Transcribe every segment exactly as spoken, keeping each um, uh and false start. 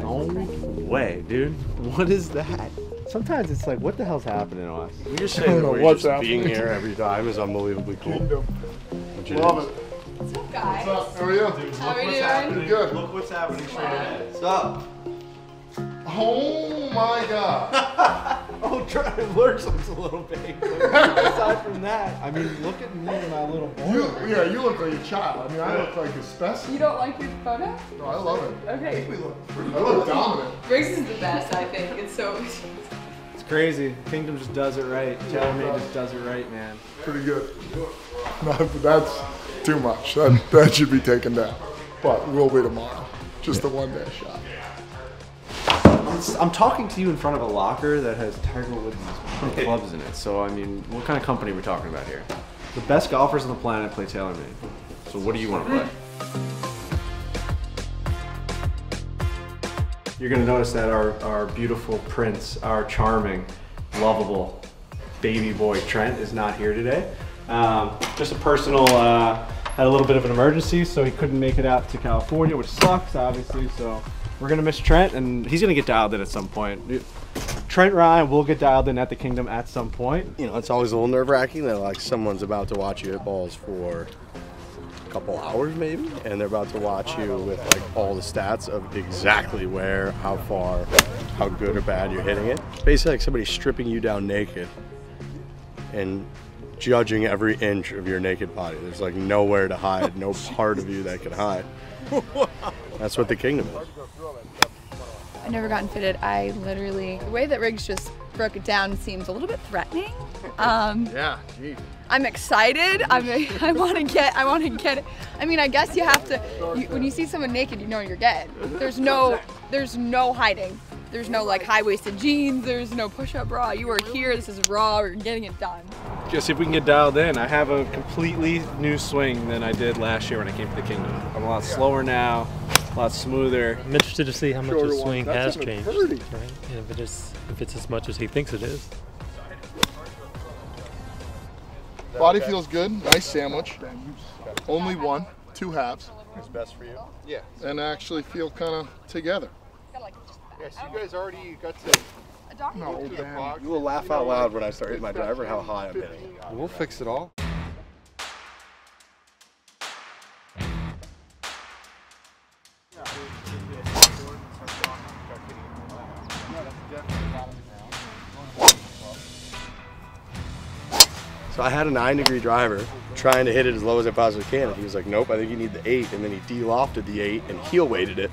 No way, dude. What is that? Sometimes it's like, what the hell's happening to us? We just saying that we're just being here every time is unbelievably cool. Love it. What's up, guys? What's up? How are you? Dude, How are you doing? Happening. Good. Look what's happening straight ahead. What's up? Oh my God. Oh, Trent lurks looks a little big. Aside from that, I mean, look at me and my little boy. You, yeah, you look like a child. I mean, I look like a specimen. You don't like your photo? No, I love it. Okay. I think we look pretty. I look dominant. Riggs is the best, I think. It's so. It's crazy. Kingdom just does it right. TaylorMade just does it right, man. Pretty good. That's too much. That, that should be taken down. But we'll be tomorrow. Just a one-day shot. I'm talking to you in front of a locker that has Tiger Woods clubs in it. So, I mean, what kind of company are we talking about here? The best golfers on the planet play TaylorMade. So what do you want to play? You're going to notice that our, our beautiful prince, our charming, lovable baby boy Trent is not here today. Um, just a personal, uh, had a little bit of an emergency, so he couldn't make it out to California, which sucks, obviously. So. We're gonna miss Trent, and he's gonna get dialed in at some point. Trent Ryan will get dialed in at the Kingdom at some point. You know, it's always a little nerve-wracking that like someone's about to watch you hit balls for a couple hours maybe, and they're about to watch you with like all the stats of exactly where, how far, how good or bad you're hitting it. Basically like somebody stripping you down naked and judging every inch of your naked body. There's like nowhere to hide, no part of you that can hide. That's what the Kingdom is. I've never gotten fitted. I literally, the way that Riggs just broke it down seems a little bit threatening. Um, yeah, geez. I'm excited. I'm, I want to get, I want to get it. I mean, I guess you have to, you, when you see someone naked, you know you're getting. There's no, there's no hiding. There's no like high-waisted jeans. There's no push-up bra. You are here, this is raw, we're getting it done. Just see if we can get dialed in. I have a completely new swing than I did last year when I came to the Kingdom. I'm a lot slower now, a lot smoother. I'm interested to see how much his swing has changed, right? And if it is, if it's as much as he thinks it is. Body feels good. Nice sandwich. Only one, two halves. It's best for you. Yeah. And I actually feel kind of together. Yeah, so you guys already got to. No, man. You will laugh out loud when I start hitting my driver how high I'm hitting. We'll fix it all. So I had a nine degree driver trying to hit it as low as I possibly can. And he was like, nope, I think you need the eight. And then he de-lofted the eight and heel weighted it.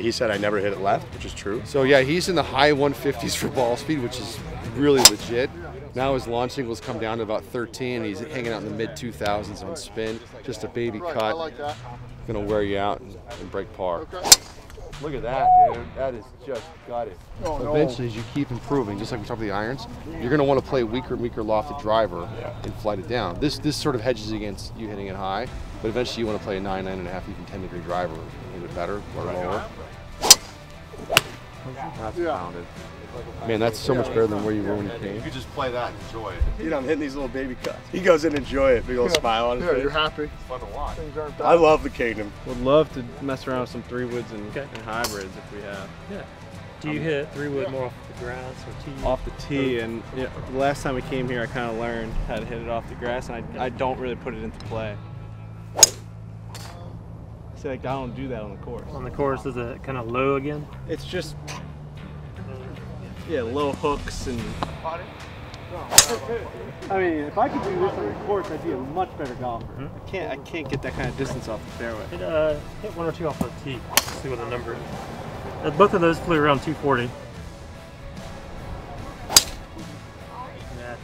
He said I never hit it left, which is true. So yeah, he's in the high one fifties for ball speed, which is really legit. Now his launch singles come down to about thirteen. He's hanging out in the mid two thousands on spin. Just a baby cut. Like gonna wear you out and, and break par. Okay. Look at that, dude. That is just gutted. Oh, no. Eventually, as you keep improving, just like we talked about the irons, you're gonna want to play weaker and weaker lofted driver yeah. and flight it down. This this sort of hedges against you hitting it high, but eventually you want to play a nine, nine and a half, even ten degree driver a little bit better or lower. That's pounded. Man, that's so much better than where you were when you came. You could just play that and enjoy it. You know, I'm hitting these little baby cuts. He goes in and enjoy it. Big old yeah. smile on his yeah, face. Yeah, you're happy. It's fun to watch. I love the Kingdom. Would love to mess around with some three woods and, okay. and hybrids if we have. Yeah. Do you um, hit three wood yeah. more off the grass or tee? Off the tee, and you know, the last time we came here, I kind of learned how to hit it off the grass, and I, I don't really put it into play. I say, like, I don't do that on the course. On the course, is it kind of low again? It's just. Yeah, low hooks and. I mean, if I could do this on the course, I'd be a much better golfer. Mm-hmm. I can't, I can't get that kind of distance off the fairway. Hit, uh, hit one or two off the tee. Let's see what the number is. Both of those flew around two forty. Yeah.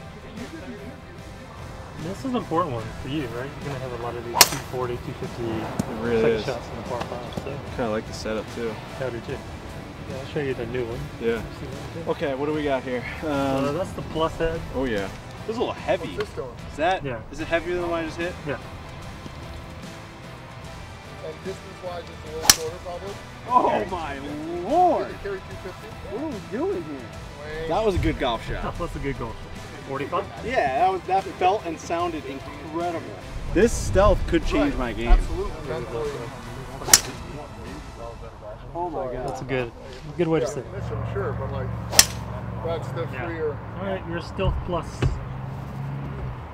This is an important one for you, right? You're gonna have a lot of these two forty, two fifty really shots in the par five. So. Kind of like the setup too. How do you do? Yeah, I'll show you the new one. Yeah. Okay, what do we got here? Um, uh, that's the plus head. Oh yeah. This is a little heavy. What's this going? Is that? Yeah. Is it heavier than the one I just hit? Yeah. And distance-wise, it's a little shorter probably. Oh my lord! Did it carry two fifty? What are we doing here? That was a good golf shot. That's a good golf shot. forty-five? Yeah, that was that felt and sounded incredible. This stealth could change right. my game. Absolutely. Absolutely. Oh my god. That's a good good way yeah, to say it. Mission, sure, but like, that's the yeah. three or... Alright, you're Stealth Plus.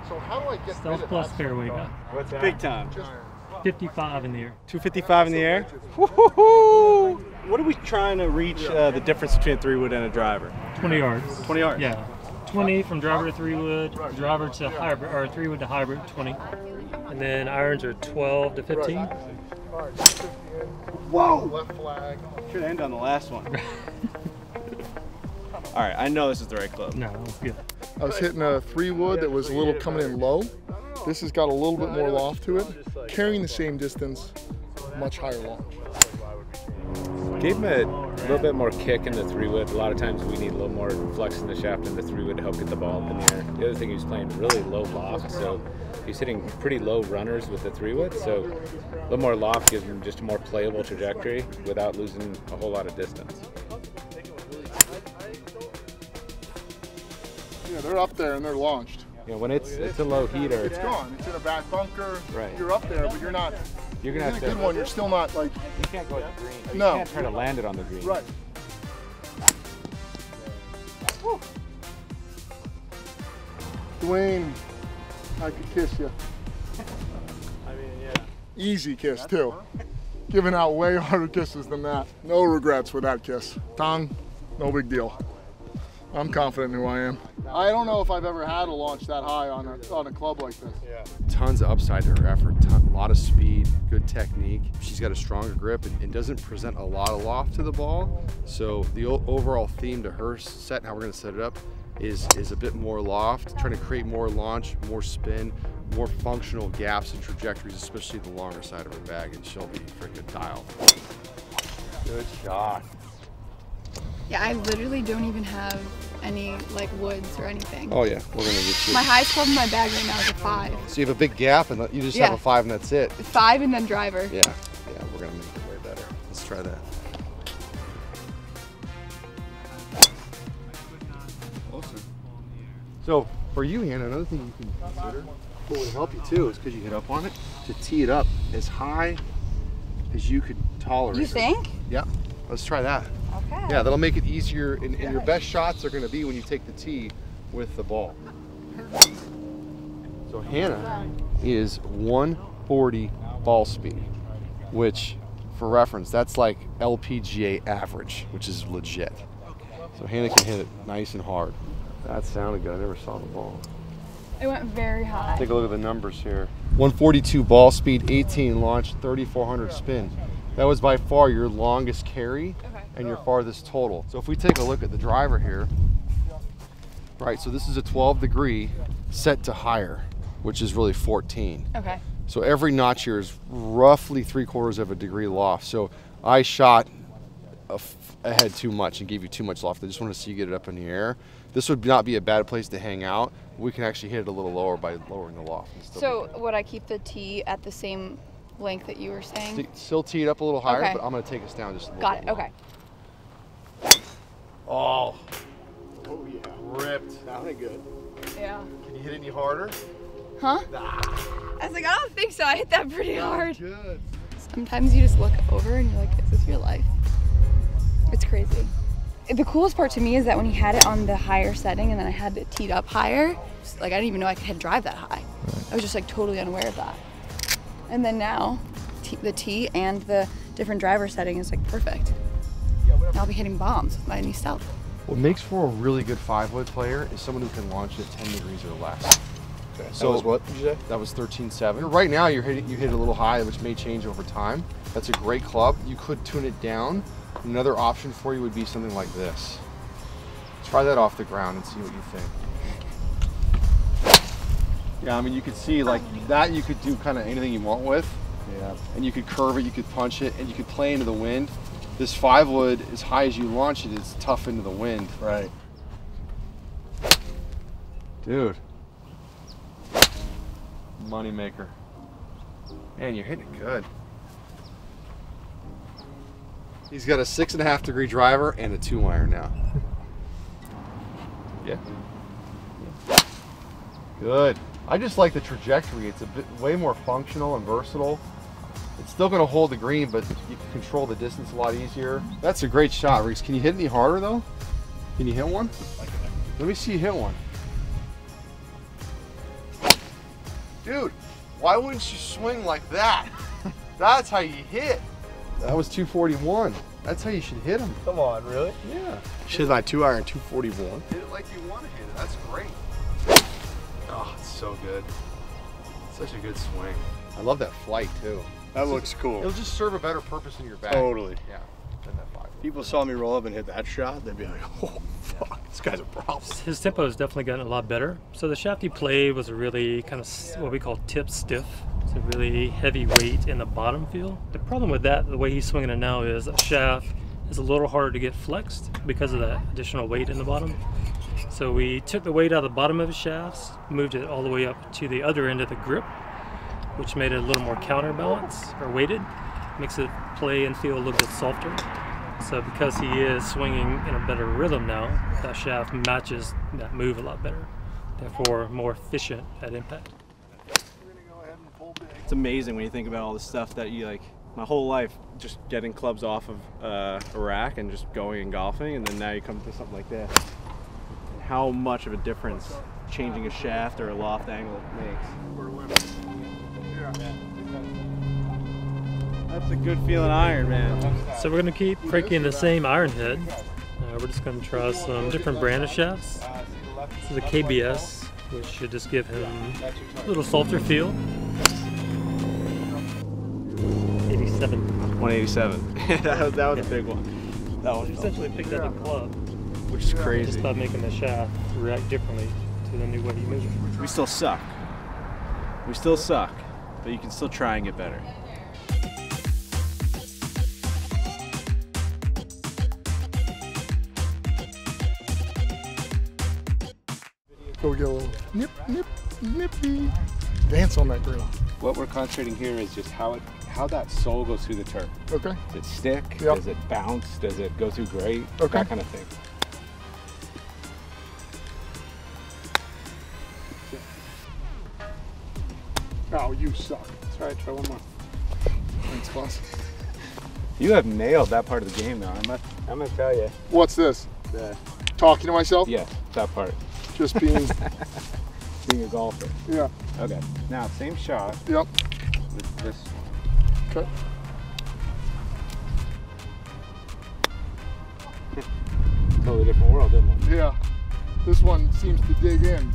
So how do I get Stealth Plus fairway now? What's that? Big time. Just fifty-five in the air. two fifty-five in the air? Woohoo! What are we trying to reach uh, the difference between a three wood and a driver? twenty yards. twenty yards? Yeah. twenty from driver to three wood, driver to hybrid, or three wood to hybrid, twenty. And then irons are twelve to fifteen. Whoa! Left flag. Should end on the last one. All right, I know this is the right club. No, it's good. I was hitting a three wood that was a little coming in low. This has got a little bit more loft to it. Carrying the same distance, much higher loft. Gave me a little bit more kick in the three wood. A lot of times we need a little more flex in the shaft in the three wood to help get the ball up in the air. The other thing, he was playing really low loft, so he's hitting pretty low runners with the three wood. So a little more loft gives him just a more playable trajectory without losing a whole lot of distance. Yeah, they're up there and they're launched. You know, when it's it's a low heater, it's gone. It's in a back bunker. Right. You're up there, but you're not. You're gonna have to. A good one. You're still not like. You can't go at the green. You no. You can't try to land it on the green. Right. Woo. Dwayne, I could kiss you. I mean, yeah. Easy kiss too. Giving out way harder kisses than that. No regrets with that kiss. Tongue, no big deal. I'm confident in who I am. I don't know if I've ever had a launch that high on a, on a club like this. Yeah. Tons of upside in her effort, ton, a lot of speed, good technique. She's got a stronger grip and, and doesn't present a lot of loft to the ball. So the overall theme to her set, how we're gonna set it up, is, is a bit more loft, trying to create more launch, more spin, more functional gaps and trajectories, especially the longer side of her bag, and she'll be freaking dialed. Good shot. Yeah, I literally don't even have any like woods or anything. Oh yeah, we're gonna get you. My highest club in my bag right now is a five. So you have a big gap and you just yeah. have a five and that's it. Five and then driver. Yeah, yeah, we're gonna make it way better. Let's try that. Awesome. So for you, Hannah, another thing you can consider, what would help you too is because you hit up on it, to tee it up as high as you could tolerate. You think? Yeah, let's try that. Okay. Yeah, that'll make it easier, and, and your best shots are going to be when you take the tee with the ball. So Hannah is one forty ball speed, which, for reference, that's like L P G A average, which is legit. So Hannah can hit it nice and hard. That sounded good. I never saw the ball. It went very high. Take a look at the numbers here. one forty-two ball speed, eighteen launch, thirty-four hundred spin. That was by far your longest carry. Okay. And your farthest total. So if we take a look at the driver here, right, so this is a twelve degree set to higher, which is really fourteen. Okay. So every notch here is roughly three quarters of a degree loft. So I shot ahead too much and gave you too much loft. I just wanted to see you get it up in the air. This would not be a bad place to hang out. We can actually hit it a little lower by lowering the loft. So would I keep the tee at the same length that you were saying? Still tee it up a little higher, okay. But I'm gonna take us down just a little Got it, bit okay. Oh, oh yeah, ripped. Sounded good. Yeah. Can you hit any harder? Huh? Ah. I was like, I don't think so. I hit that pretty hard. Good. Sometimes you just look over and you're like, is this your life? It's crazy. The coolest part to me is that when he had it on the higher setting and then I had it teed up higher, like I didn't even know I could drive that high. I was just like totally unaware of that. And then now, the tee and the different driver setting is like perfect. I'll be hitting bombs with my new stealth. What makes for a really good five wood player is someone who can launch at ten degrees or less. Okay, so that was what did you say? That was thirteen seven. Right now you're hitting, you hit it a little high, which may change over time. That's a great club. You could tune it down. Another option for you would be something like this. Try that off the ground and see what you think. Yeah, I mean you could see like that you could do kind of anything you want with. Yeah. And you could curve it, you could punch it, and you could play into the wind. This five wood, as high as you launch it, is tough into the wind. Right. Dude. Money maker. Man, you're hitting it good. He's got a six and a half degree driver and a two iron now. Yeah. Yeah. Good. I just like the trajectory. It's a bit way more functional and versatile. It's still going to hold the green, but you can control the distance a lot easier. That's a great shot, Riggs. Can you hit any harder, though? Can you hit one? Let me see you hit one. Dude, why wouldn't you swing like that? That's how you hit. That was two forty-one. That's how you should hit him. Come on, really? Yeah. Should hit my two iron two forty-one. Hit it like you want to hit it. That's great. Oh, it's so good. Such a good swing. I love that flight, too. That it's looks just, cool. It'll just serve a better purpose in your back. Totally. Yeah. Than that five. People saw me roll up and hit that shot, they'd be like, oh, fuck, yeah. This guy's a problem. His tempo has definitely gotten a lot better. So the shaft he played was a really kind of what we call tip stiff. It's a really heavy weight in the bottom feel. The problem with that, the way he's swinging it now, is that shaft is a little harder to get flexed because of that additional weight in the bottom. So we took the weight out of the bottom of his shafts, moved it all the way up to the other end of the grip, which made it a little more counterbalanced or weighted. Makes it play and feel a little bit softer. So because he is swinging in a better rhythm now, that shaft matches that move a lot better. Therefore, more efficient at impact. It's amazing when you think about all the stuff that you like, my whole life, just getting clubs off of uh, a rack and just going and golfing, and then now you come to something like this. And how much of a difference changing a shaft or a loft angle makes. Yeah. That's a good feeling iron, man. So we're going to keep cranking the same iron head. Uh, we're just going to try some different brand of shafts. This is a K B S, which should just give him a little softer feel. eighty-seven. one eighty-seven. that was, that was yeah. a big one. That one. Essentially picked up the club, which is crazy. Just by making the shaft react differently to the new way he moves it. We still suck. We still suck, but you can still try and get better. So we get a little nip, nip, nippy dance on that grill. What we're concentrating here is just how it, how that sole goes through the turf. Okay. Does it stick? Yep. Does it bounce? Does it go through great? Okay. That kind of thing. Oh, you suck. Sorry, try one more. Thanks, boss. You have nailed that part of the game now. I'm gonna, I'm gonna tell you. What's this? The, Talking to myself? Yes, that part. Just being... being a golfer. Yeah. Okay. Now, same shot. Yep. With this one. Okay. Totally different world, isn't it? Yeah. This one seems to dig in.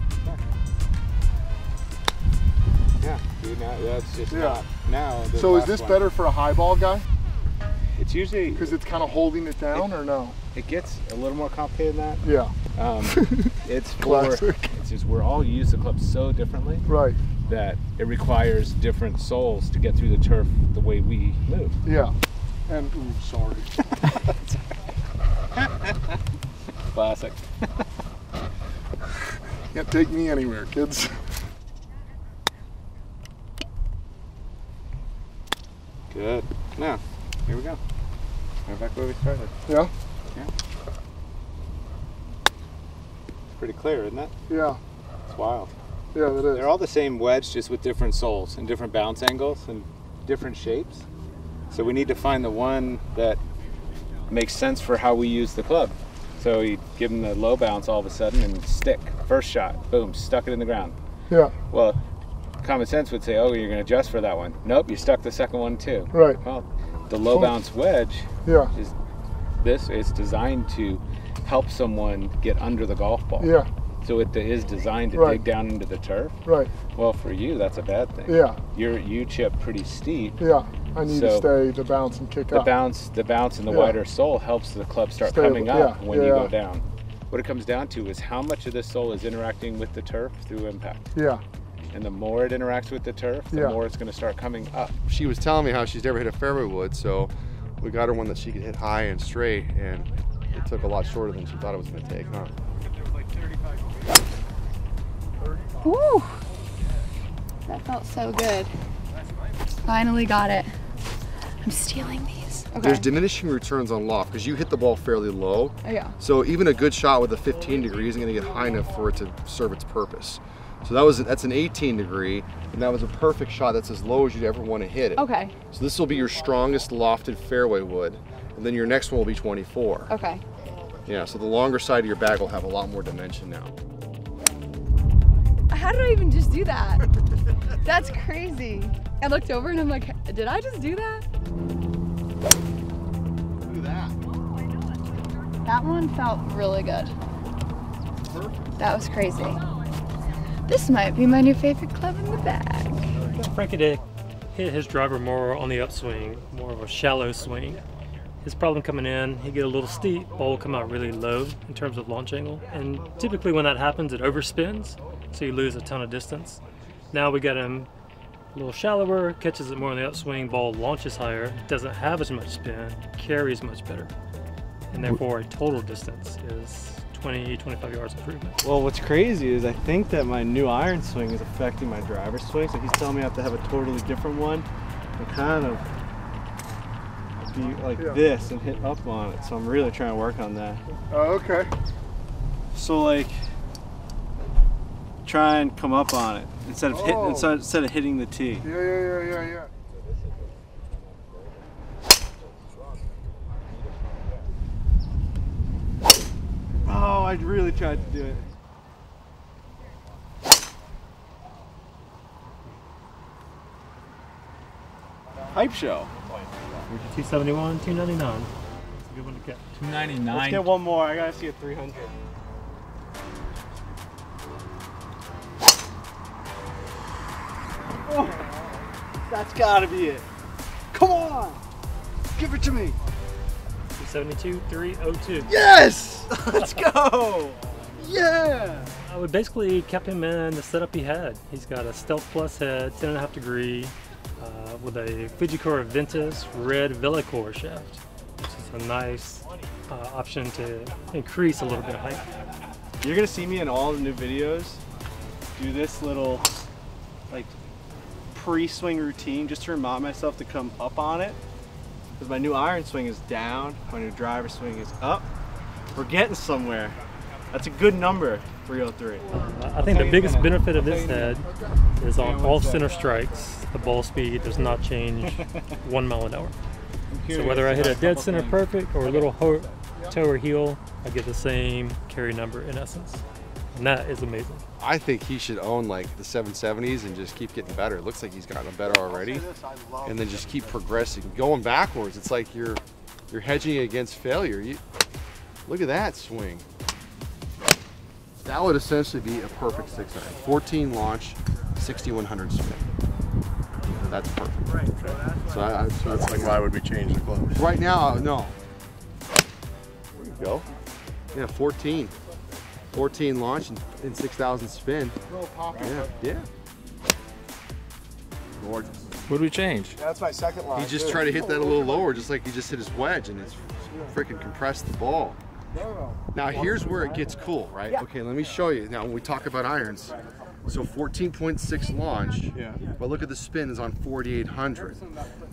Yeah, dude, now that's just yeah. not now. So is this one. better for a high ball guy? It's usually... Because it's kind of holding it down, it, or no? It gets a little more complicated than that. Yeah. Um, it's for... It's just we're all used to clubs so differently. Right. That it requires different soles to get through the turf the way we move. Yeah. And, ooh, sorry. Classic. Can't take me anywhere, kids. Good. Now, here we go. Right back where we started. Yeah? Yeah. It's pretty clear, isn't it? Yeah. It's wild. Yeah, it is. They're all the same wedge, just with different soles and different bounce angles and different shapes. So we need to find the one that makes sense for how we use the club. So you give them the low bounce all of a sudden and stick. First shot, boom, stuck it in the ground. Yeah. Well, common sense would say, oh, you're going to adjust for that one. Nope, you stuck the second one too. Right. Well, the low bounce wedge, yeah, is this is designed to help someone get under the golf ball. Yeah. So it is designed to right. dig down into the turf. Right. Well, for you, that's a bad thing. Yeah. You're, you chip pretty steep. Yeah. I need so to stay the bounce and kick the up. Bounce, the bounce and the yeah. wider sole helps the club start Stable. coming up yeah. when yeah. you go down. What it comes down to is how much of this sole is interacting with the turf through impact. Yeah. And the more it interacts with the turf, the yeah. more it's going to start coming up. She was telling me how she's never hit a fairway wood, so we got her one that she could hit high and straight, and it took a lot shorter than she thought it was going to take, huh? Woo! That felt so good. Finally got it. I'm stealing these. Okay. There's diminishing returns on loft because you hit the ball fairly low. Oh, yeah. So even a good shot with a fifteen degree isn't going to get high enough for it to serve its purpose. So that was that's an eighteen degree, and that was a perfect shot. That's as low as you'd ever want to hit it. Okay. So this will be your strongest lofted fairway wood, and then your next one will be twenty-four. Okay. Yeah, so the longer side of your bag will have a lot more dimension now. How did I even just do that? That's crazy. I looked over and I'm like, did I just do that? Do that. That one felt really good. Perfect. That was crazy. This might be my new favorite club in the bag. Frankie did hit his driver more on the upswing, more of a shallow swing. His problem coming in, he'd get a little steep, ball will come out really low in terms of launch angle. And typically when that happens, it overspins, so you lose a ton of distance. Now we got him a little shallower, catches it more on the upswing, ball launches higher, doesn't have as much spin, carries much better. And therefore a total distance is twenty, twenty-five yards improvement. Well, what's crazy is I think that my new iron swing is affecting my driver swing. So he's telling me I have to have a totally different one and kind of be like yeah. this and hit up on it. So I'm really trying to work on that. Oh, okay. So like, try and come up on it instead of, oh. hit, instead, instead of hitting the tee. Yeah, yeah, yeah, yeah, yeah. Oh, I really tried to do it. Hype show. two seventy-one, two ninety-nine. That's a good one to get. two ninety-nine. Let's get one more. I gotta see a three hundred. Oh, that's gotta be it. Come on! Give it to me. two seventy-two, three oh two. Yes! Let's go! Yeah! Uh, we basically kept him in the setup he had. He's got a Stealth Plus head, ten and a half degree, uh, with a Fujikura Ventus Red Velacore shaft, which is a nice uh, option to increase a little bit of height. You're gonna see me in all the new videos do this little like pre-swing routine just to remind myself to come up on it. Because my new iron swing is down, my new driver swing is up. We're getting somewhere. That's a good number, three oh three. Uh, I think the biggest benefit of this head is on all center strikes, the ball speed does not change one mile an hour. So whether I hit a dead center perfect or a little toe or heel, I get the same carry number in essence. And that is amazing. I think he should own like the seven seventies and just keep getting better. It looks like he's gotten better already. And then just keep progressing. Going backwards, it's like you're you're hedging against failure. You, look at that swing. That would essentially be a perfect six nine. fourteen launch, sixty-one hundred spin. That's perfect. So, I, I, so that's like why would we change the club? Right now, no. There you go. Yeah, fourteen. fourteen launch and, and six thousand spin. Yeah, yeah. Gorgeous. What do we change? That's my second line. He just tried to hit that a little lower, just like he just hit his wedge and it's freaking compressed the ball. Now here's where it gets cool, right? Yeah. Okay, let me show you. Now when we talk about irons, so fourteen point six launch, yeah. But look at the spin is on forty-eight hundred.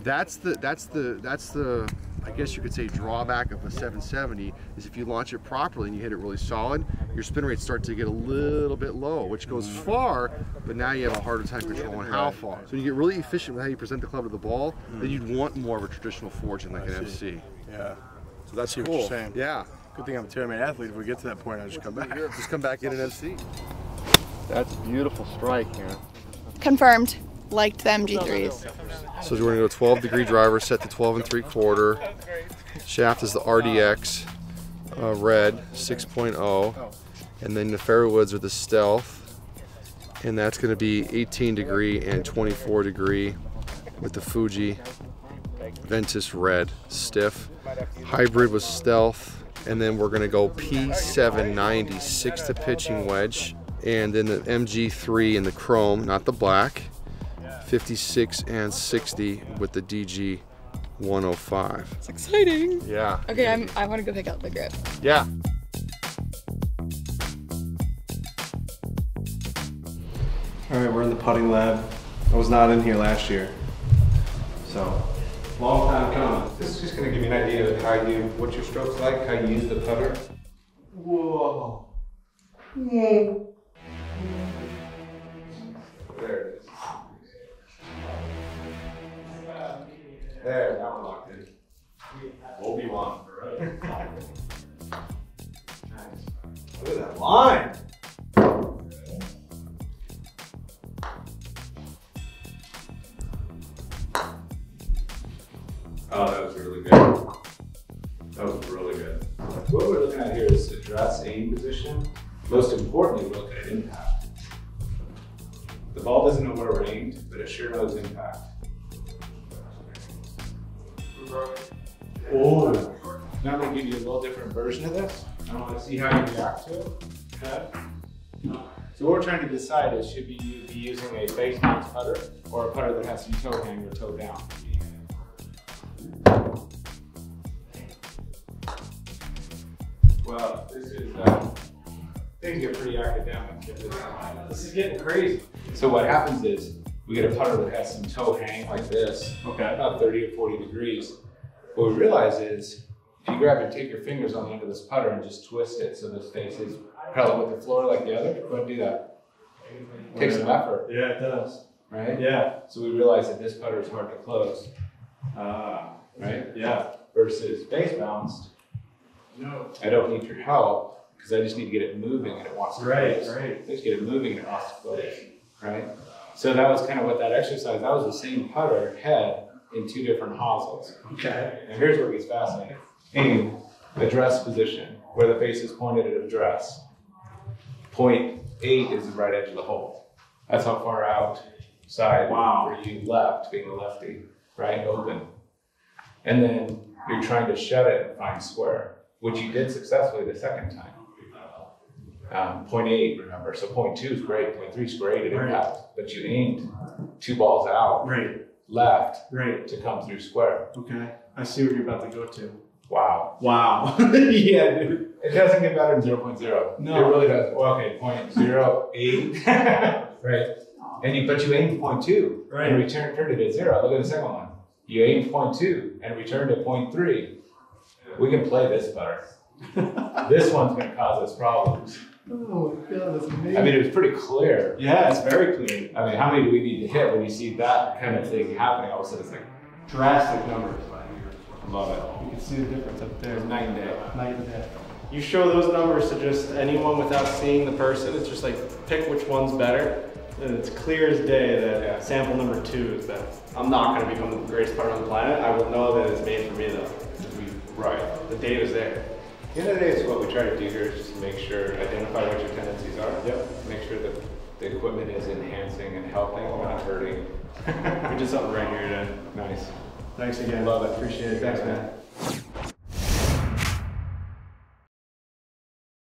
That's the, that's the, that's the, I guess you could say drawback of a seven seventy is if you launch it properly and you hit it really solid, your spin rates start to get a little bit low, which goes far, but now you have a harder time controlling how far. So you get really efficient with how you present the club to the ball, mm. then you'd want more of a traditional forging like an M C. Yeah. So that's cool. What you're saying. Yeah. Good thing I'm a TaylorMade athlete. If we get to that point, I'll just come back. Just come back in an M C. That's a beautiful strike here. Confirmed. Liked the M G threes. So we're gonna go twelve degree driver, set to twelve and three quarter. Shaft is the R D X uh, red six point oh, and then the fairway woods are the Stealth, and that's gonna be eighteen degree and twenty-four degree with the Fuji Ventus Red stiff. Hybrid was Stealth, and then we're gonna go P seven ninety six to pitching wedge, and then the M G three in the chrome, not the black. fifty-six and sixty with the D G one oh five. It's exciting. Yeah. Okay, I'm, I want to go pick up the grip. Yeah. All right, we're in the putting lab. I was not in here last year, so long time coming. This is just going to give you an idea of how you, what your stroke's like, how you use the putter. Whoa. Yeah. There, now we're locked in. Obi-Wan forever. Nice. Look at that line. Oh, that was really good. That was really good. What we're looking at here is address aim position. Most importantly, we look at impact. The ball doesn't know where we're aimed, but it sure knows impact. Oh, now I'm going to give you a little different version of this. I want to see how you react to it. Okay. So what we're trying to decide is, should you be using a base bounce putter or a putter that has some toe hang or toe down? Well, this is, uh, things get pretty academic. This is getting crazy. So what happens is, we get a putter that has some toe hang like this, okay, about thirty or forty degrees. What we realize is, if you grab and take your fingers on the end of this putter and just twist it so the face is parallel with the floor like the other, go ahead and do that. It takes some effort. Yeah, it does. Right? Yeah. So we realize that this putter is hard to close. Ah, uh, right? Yeah. Versus base bounced. No. I don't need your help because I just need to get it moving and it wants to right, close. Right, right. Just get it moving and it wants to close. Right? So that was kind of what that exercise, that was the same putter head in two different hosels. Okay. And here's where it gets fascinating. Aim, address position, where the face is pointed at address. Point eight is the right edge of the hole. That's how far out side wow. where you left, being a lefty, right, open. And then you're trying to shut it and find square, which you did successfully the second time. Um, point eight, remember, so point two is great, point three is great at impact, but you aimed two balls out, right, left, right, to come through square. Okay, I see what you're about to go to. Wow. Wow. Yeah, dude. It doesn't get better than zero point zero. No. It really doesn't. Well, okay, zero point zero eight. Right. And you, but you aimed point two right. and returned it at zero. Look at the second one. You aimed point two and returned at point three. We can play this better. This one's going to cause us problems. Oh my God, that's amazing. I mean, it was pretty clear. Yeah, it's very clear. I mean, how many do we need to hit when you see that kind of thing happening? All of a sudden, it's like drastic numbers. Love it. You can see the difference up there. It's night and day. Night and day. You show those numbers to just anyone without seeing the person. It's just like, pick which one's better. And it's clear as day that yeah. sample number two is better. I'm not going to become the greatest putter on the planet. I will know that it's made for me, though. Right. The data's there. At the end of the day, it's what we try to do here is just make sure, identify what your tendencies are. Yep. Make sure that the equipment is enhancing and helping, not hurting. We did something right here today. Nice. Thanks again. Love it. Appreciate it. Thanks, man.